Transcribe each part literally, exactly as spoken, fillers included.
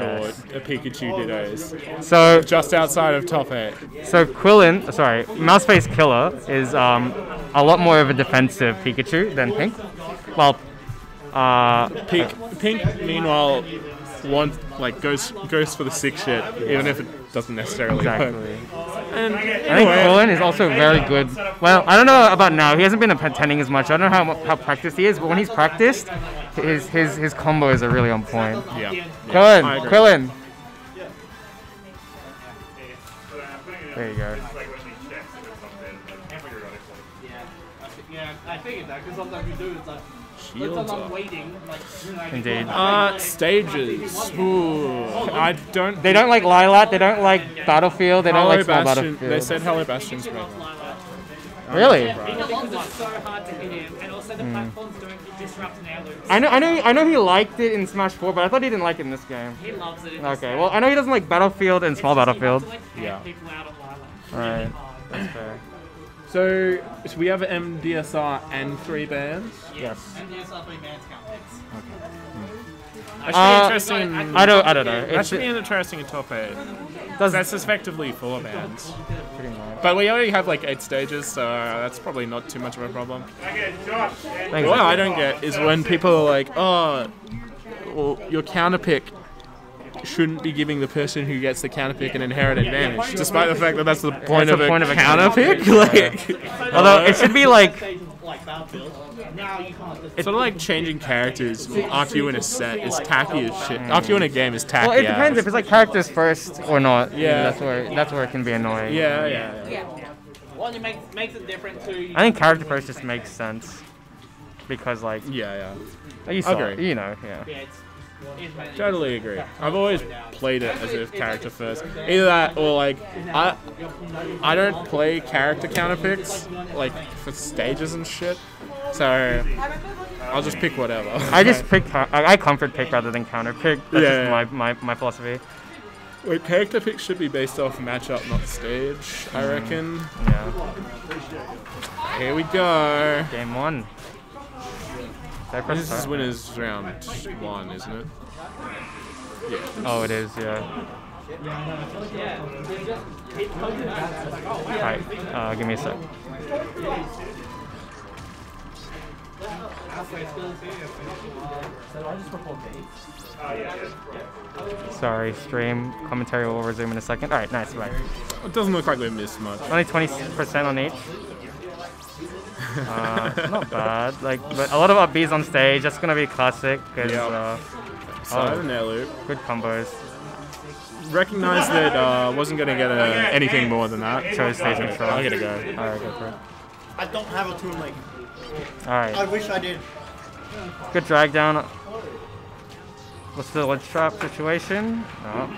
yes. Saw a Pikachu diddos. So just outside of top eight. So Quillen, sorry, Mouseface Killah is um, a lot more of a defensive Pikachu than Pink. Well, uh, Pink, Pink meanwhile wants, like goes goes for the sick shit, even if it doesn't necessarily. Exactly. And I think Quillen is also very good. Well, I don't know about now. He hasn't been attending as much. I don't know how how practiced he is, but when he's practiced, his his his combos are really on point. Yeah. yeah. Quillen, Quillen. There you go. Yeah, I figured that because sometimes you do it's like. Waiting, like, you know, Indeed. Uh, stages. Ooh. I don't. They don't like Lilat. They don't like Battlefield. They don't like Small Battlefield. They said Hello Bastion's right. Really? Because it's so hard to hit him, and also the platforms don't disrupt their loops. I know. I know. I know he liked it in Smash four, but I thought he didn't like it in this game. He loves it. Okay. Well, I know he doesn't like Battlefield and Small Battlefield. Yeah. Right. That's fair. So, so we have M D S R and three bands? Yes. M D S R three bands count picks. Okay. Mm. That should uh, be interesting. I, I, I don't I don't know. That it's should be an interesting in top eight. Does that's effectively four bands. Pretty much. But we already have like eight stages, so that's probably not too much of a problem. Thanks. What I don't get is when people are like, oh, well, your counter pick shouldn't be giving the person who gets the counter pick an inherent advantage, despite the fact that that's the point, that's of, the point a of a counter pick. Like, although it should be like, it's sort of like changing characters after you in a set is tacky as shit. After you in a game is tacky. Well, it depends out. If it's like characters first or not. Yeah, that's where that's where it can be annoying. Yeah, yeah. yeah. yeah. Well, it makes makes it different too. I think character first just makes sense because like yeah, yeah. You saw, agree. You know, yeah. yeah it's Totally agree. I've always played it as if character first. Either that or like I I don't play character counterpicks like for stages and shit. So I'll just pick whatever. I just pick I comfort pick rather than counter pick. That's yeah. just my, my, my philosophy. Wait, character picks should be based off matchup, not stage, mm. I reckon. Yeah. Here we go. Game one. This is winners round one, isn't it? Yeah. Oh, it is, yeah. Alright, uh, give me a sec. Sorry, stream commentary will resume in a second. Alright, nice, right. It doesn't look like we missed much. Only twenty percent on each. uh, not bad, like, but a lot of up B's on stage. That's gonna be classic. Cause, yep. uh, Side oh, and air loop. Good combos. Recognize that uh, wasn't gonna get a, anything more than that. Chose stage control. I'm gonna go. Alright, go for it. I don't have a toon link. Alright. I wish I did. Good drag down. What's the ledge trap situation? No.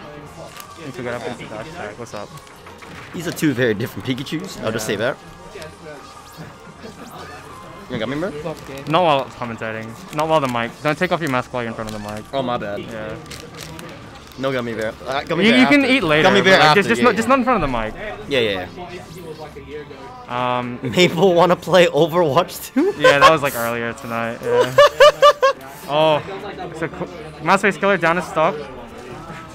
Into good up into dash tag. What's up? These are two very different Pikachus. I'll yeah. just say that. You got me, bro? Not while commentating. Not while the mic. Don't take off your mask while you're in front of the mic. Oh, my bad. Yeah. No gummy bear. Uh, gummy you bear you can eat later. Gummy bear like, after, just, just, yeah, not, yeah. just not in front of the mic. Yeah, yeah, yeah. Um, Maple want to play Overwatch two? Yeah, that was like earlier tonight. Yeah. oh. So, Mouseface Killah down his stock.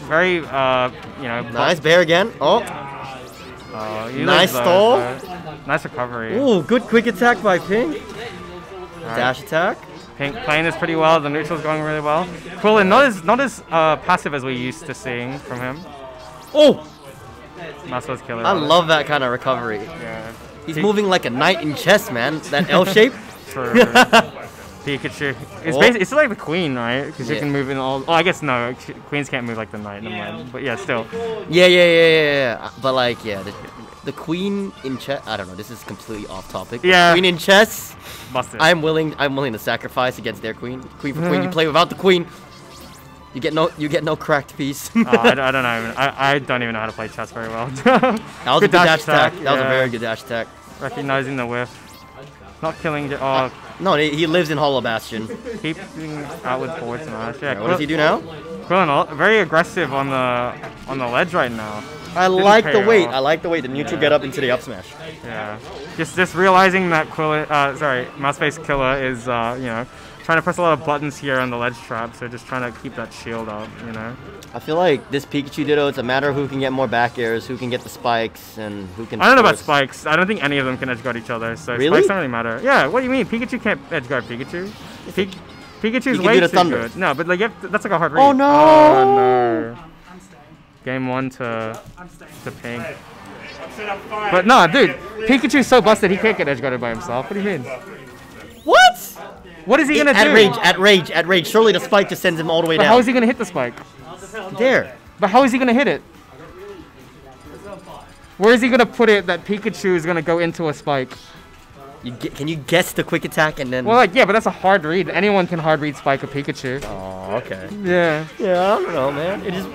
Very, uh, you know. Nice bear again. Oh. Oh, you nice stall. Nice recovery. Ooh, good quick attack by Pink. Right. Dash attack. Pink playing this pretty well. The neutral's going really well. Quillen not as not as uh, passive as we're used to seeing from him. Oh, Mouseface Killah. I love that kind of recovery. Yeah. He's P moving like a knight in chess, man. That L shape. True. Pikachu. It's oh. basically it's like the queen, right? Because yeah. you can move in all. Oh, I guess no. Queens can't move like the knight. Never mind. But yeah, still. Yeah, yeah, yeah, yeah. yeah. But like, yeah. The, The queen in chess. I don't know. This is completely off topic. Yeah. The queen in chess. Busted. I'm willing. I'm willing to sacrifice against their queen. Queen for queen. You play without the queen. You get no. You get no cracked piece. oh, I, I don't know. I, I don't even know how to play chess very well. that was good a good dash attack. attack. That yeah. was a very good dash attack. Recognizing the whiff. Not killing. The, oh. Uh, no, he lives in Hollow Bastion. Keeping out with forward smash. Yeah. Right, what does he do now? Quillen, very aggressive on the on the ledge right now. I like the weight. Off. I like the weight. The neutral yeah. get up into the up smash. Yeah. Just just realizing that Quillen, uh, sorry, Mouseface Killah is, uh, you know, trying to press a lot of buttons here on the ledge trap, so just trying to keep that shield up, you know? I feel like this Pikachu ditto, it's a matter of who can get more back airs, who can get the spikes, and who can... I don't force. know about spikes. I don't think any of them can edge guard each other, so really? spikes don't really matter. Yeah, what do you mean? Pikachu can't edge guard Pikachu. P Pikachu's he way too thunder. good. No, but like, you have to, that's like a hard read. Oh, no! Oh, no. I'm, I'm staying. Game one to, I'm staying. to Pink. Hey. But no, dude, Pikachu's so busted, he can't get edge guarded by himself. What do you mean? What? What is he gonna do? At rage, at rage, at rage. Surely the spike just sends him all the way down. But how is he gonna hit the spike? There. But how is he gonna hit it? Where is he gonna put it that Pikachu is gonna go into a spike? You get, can you guess the quick attack and then? Well, like, yeah, but that's a hard read. Anyone can hard read spike a Pikachu. Oh, okay. Yeah. Yeah, I don't know, man. It just.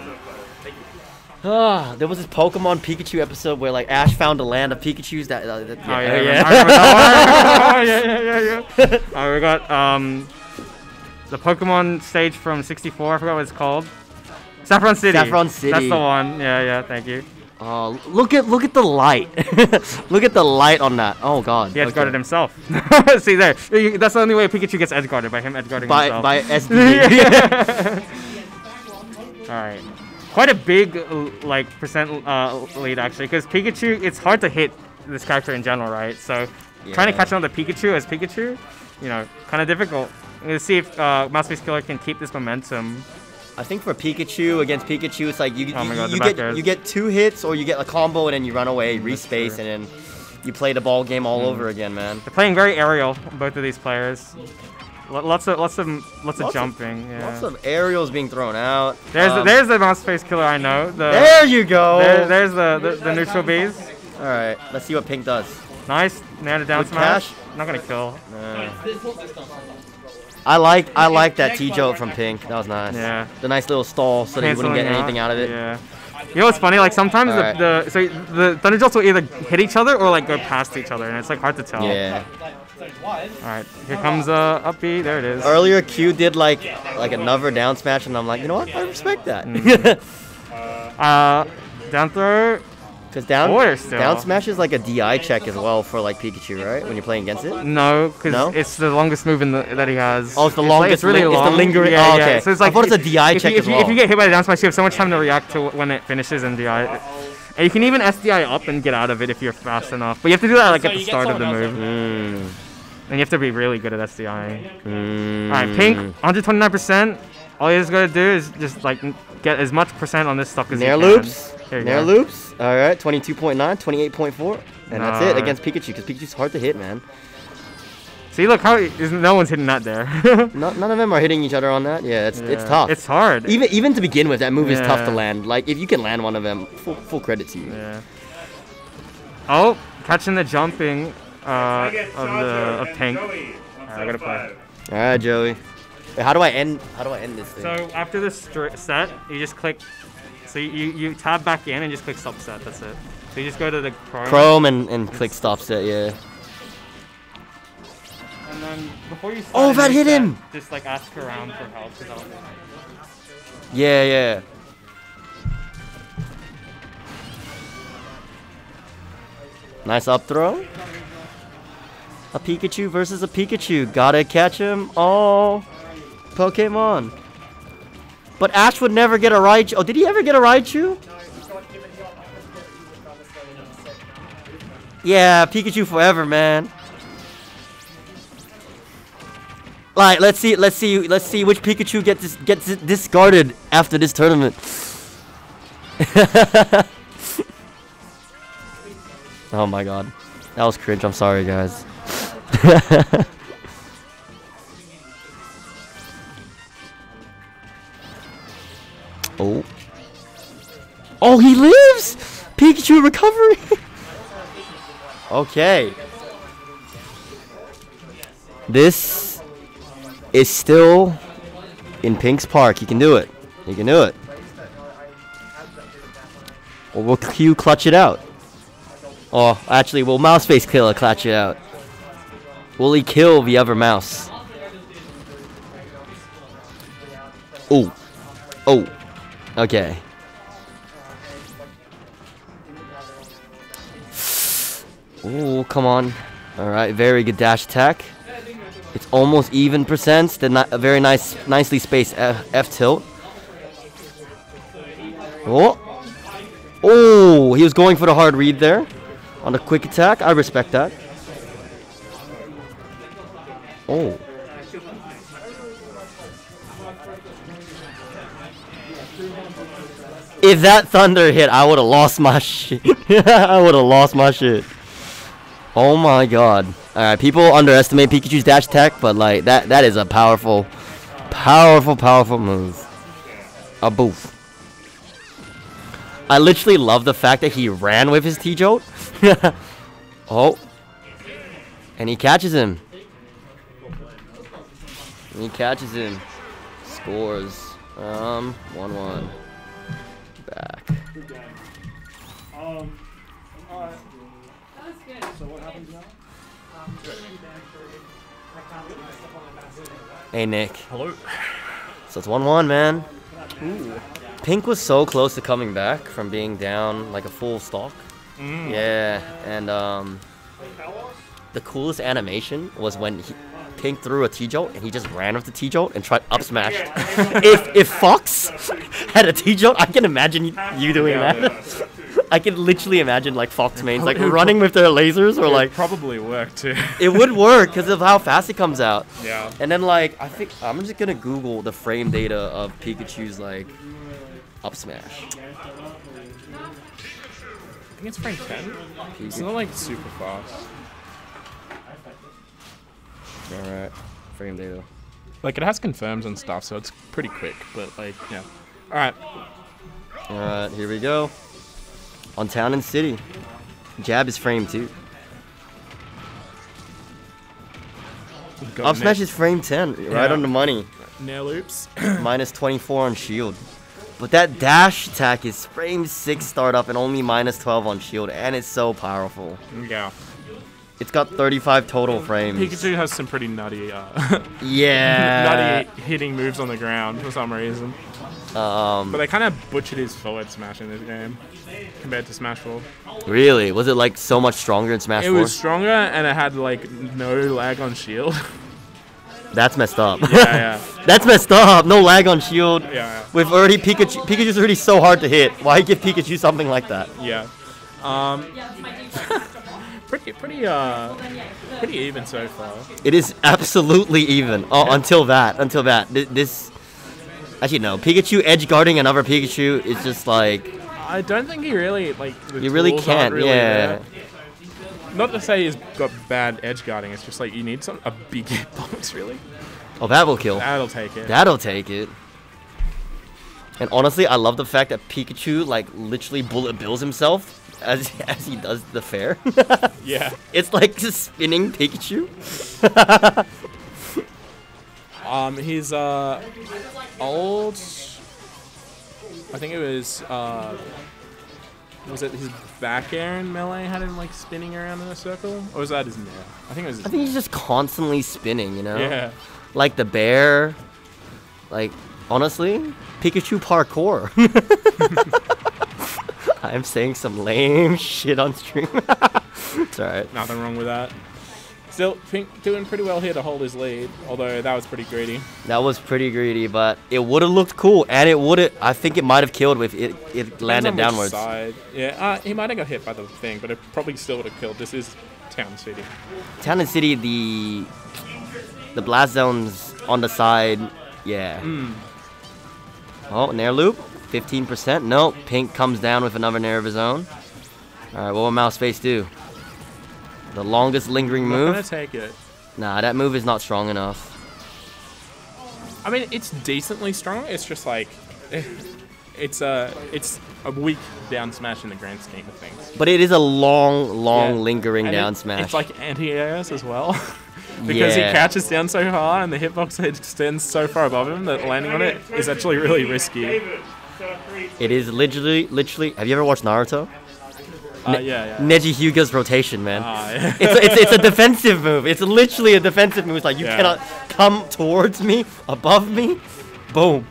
Ah, there was this Pokemon Pikachu episode where like Ash found a land of Pikachus that. Uh, that yeah, oh yeah, yeah. Oh yeah, yeah, yeah. All right, we got um, the Pokemon stage from sixty-four. I forgot what it's called. Saffron City. Saffron City. That's the one. Yeah, yeah. Thank you. Oh, uh, look at look at the light. Look at the light on that. Oh god. He edge guarded okay. himself. See there. That's the only way Pikachu gets edge guarded by him edge guarding by, himself. By S P D. All right. Quite a big like percent uh, lead actually, because Pikachu, it's hard to hit this character in general, right? So yeah. trying to catch on to Pikachu as Pikachu, you know, kind of difficult. I'm gonna see if uh, Mouseface Killah can keep this momentum. I think for Pikachu against Pikachu, it's like you oh you, God, you get airs. you get two hits or you get a combo and then you run away, respace, and then you play the ball game all mm. over again, man. They're playing very aerial, both of these players. Lots of lots of lots, lots of jumping. Of, yeah. Lots of aerials being thrown out. There's um, the, there's the Mouseface Killah I know. The, there you go. There, there's the, the the neutral bees. All right, let's see what Pink does. Nice, nano down smash. Cash. Not gonna kill. No. I like I like that T jolt from Pink. That was nice. Yeah. The nice little stall so that he wouldn't get anything out, out of it. Yeah. You know what's funny? Like sometimes the, right. the so the thunder jolts will either hit each other or like go past each other, and it's like hard to tell. Yeah. Alright, here comes uh, upbeat, there it is. Earlier Q did like like another down smash and I'm like, you know what, I respect that. Mm. uh, down throw? Because down, down smash is like a D I check as well for like Pikachu, right? When you're playing against it? No, because no? it's the longest move in the, that he has. Oh, it's the it's longest, like, it's really long. It's the lingering, yeah, oh, okay. Yeah. So it's like, I thought it's a D I check you, as well. If you get hit by the down smash, you have so much time to react to when it finishes in D I. And you can even S D I up and get out of it if you're fast enough. But you have to do that like so at the start of the move. Mm. And you have to be really good at SDIing. Mm. Alright, Pink, one hundred twenty-nine percent. All you just gotta do is just like get as much percent on this stuff as Nair you can. Loops. You Nair go. loops. Alright, twenty-two point nine, twenty-eight point four. And no. that's it against Pikachu, because Pikachu's hard to hit, man. See, look, how no one's hitting that there. Not, none of them are hitting each other on that. Yeah, it's yeah. it's tough. It's hard. Even even to begin with, that move yeah. is tough to land. Like, if you can land one of them, full, full credit to you. Yeah. Oh, catching the jumping uh, of the of Pink. All right, I gotta play. All right, Joey. Wait, how do I end? How do I end this thing? So after this set, you just click. So you you tab back in and just click stop set. That's it. So you just go to the Chrome. Chrome and and click stop set. Yeah. And then before you start, oh, that hit set, him! Just like ask around for help. Yeah, yeah. Nice up throw. A Pikachu versus a Pikachu. Gotta catch him. Oh, Pokemon. But Ash would never get a Raichu. Oh, did he ever get a Raichu? Yeah, Pikachu forever, man. Like, let's see, let's see, let's see which Pikachu gets dis gets discarded after this tournament. Oh my god, that was cringe. I'm sorry, guys. Oh, oh, he lives. Pikachu recovery. Okay, this. It's still in Pink's park. You can do it. You can do it. Or will Q clutch it out? Oh, actually, will Mouseface Killah clutch it out? Will he kill the other mouse? Oh. Oh. Okay. Oh, come on. Alright, very good dash attack. It's almost even percents. Did not a very nice, nicely spaced F, F tilt. Oh, oh, he was going for the hard read there on the quick attack. I respect that. Oh. If that thunder hit, I would have lost my shit. I would have lost my shit. Oh my god. Alright, people underestimate Pikachu's dash attack, but like, that that is a powerful, powerful, powerful move. A boof. I literally love the fact that he ran with his T-Jolt. Oh. And he catches him. And he catches him. Scores. Um, one one. Back. Good game. Um, alright. That was good. So what happens now? Um, hey, Nick. Hello. So it's one one, man. Ooh. Pink was so close to coming back from being down like a full stock. Mm. Yeah, and um, the coolest animation was when he, Pink threw a T-Jolt and he just ran with the T-Jolt and tried up smash. if, if Fox had a T-Jolt, I can imagine you doing that. I can literally imagine like Fox mains like running with their lasers or like... It probably work too. It would work because of how fast it comes out. Yeah. And then like, I think I'm just going to Google the frame data of Pikachu's like... up smash. I think it's frame ten. It's not like super fast. Alright, frame data. Like it has confirms and stuff, so it's pretty quick, but like, yeah. Alright. Alright, here we go. On Town and City. Jab is frame two. Up smash is frame ten, right on the money. Nail loops. Minus twenty-four on shield. But that dash attack is frame six startup and only minus twelve on shield, and it's so powerful. Yeah. It's got thirty-five total frames. Pikachu has some pretty nutty, uh, yeah, nutty hitting moves on the ground for some reason. Um, but they kind of butchered his forward smash in this game compared to Smash four. Really? Was it like so much stronger in Smash four? It was stronger, and it had like no lag on shield. That's messed up. Yeah, yeah. That's messed up. No lag on shield. Yeah, yeah. With already Pikachu. Pikachu's already so hard to hit. Why give Pikachu something like that? Yeah. Um. pretty, pretty, uh, pretty even so far. It is absolutely even. Oh, yeah. until that, until that. This, actually no. Pikachu edge guarding another Pikachu is just like. I don't think he really like. You really can't. Really yeah. There. Not to say he's got bad edge guarding, it's just like you need some a big hitbox, really. Oh, that will kill. That'll take it. That'll take it. And honestly, I love the fact that Pikachu, like, literally bullet bills himself as, as he does the fair. Yeah. It's like just spinning Pikachu. um, his, uh, old... I think it was, uh... was it his back air in melee had him like spinning around in a circle, or was that his nail? I think it was. His I think he's just constantly spinning, you know. Yeah. Like the bear. Like honestly, Pikachu parkour. I'm saying some lame shit on stream. It's alright. Nothing wrong with that. Still, Pink doing pretty well here to hold his lead, although that was pretty greedy. That was pretty greedy, but it would have looked cool, and it would have, I think it might have killed if it, it landed downwards. Side. Yeah, uh, he might have got hit by the thing, but it probably still would have killed. This is Town City. Town and City, the the blast zones on the side, yeah. Mm. Oh, Nair Loop, fifteen percent. No, Pink comes down with another Nair of his own. All right, what will Mouseface do? The longest lingering move. I'm gonna take it. Nah, that move is not strong enough. I mean, it's decently strong. It's just like, it's a it's a weak down smash in the grand scheme of things. But it is a long, long yeah. lingering and down it, smash. It's like anti-air as well, because yeah. he catches down so hard and the hitbox extends so far above him that landing on it is actually really risky. It is literally, literally. Have you ever watched Naruto? Ne uh, yeah, yeah. Neji Hyuga's rotation, man. Uh, yeah. it's, a, it's, it's a defensive move. It's literally a defensive move. It's like, you yeah. cannot come towards me, above me. Boom.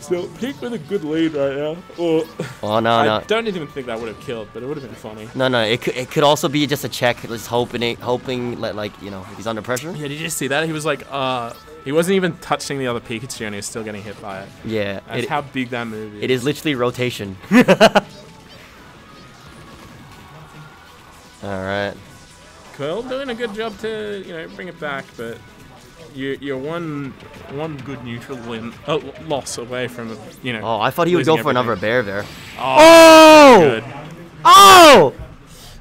So, Pink with a good lead right now. Or, oh, no, I no. I don't even think that would have killed, but it would have been funny. No, no, it could, it could also be just a check, just hoping, it, hoping like, you know, he's under pressure. Yeah, did you see that? He was like, uh, he wasn't even touching the other Pikachu and he was still getting hit by it. Yeah. That's it, how big that move is. It is literally rotation. Alright. Quill doing a good job to, you know, bring it back, but... You, you're one, one good neutral win, uh, loss away from, you know. Oh, I thought he would go for everything. Another bear there. Oh! Oh! Good. Oh!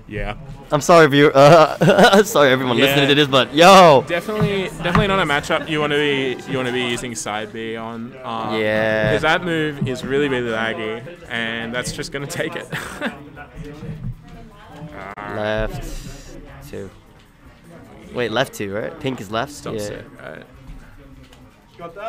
Yeah. I'm sorry, viewer. Uh, sorry, everyone yeah. listening to this, but yo. Definitely, definitely not a matchup you want to be, you want to be using side B on. Um, yeah. Because that move is really, really laggy, and that's just gonna take it. Left two. Wait, left two, right? Pink is left? Stop yeah. Set, right.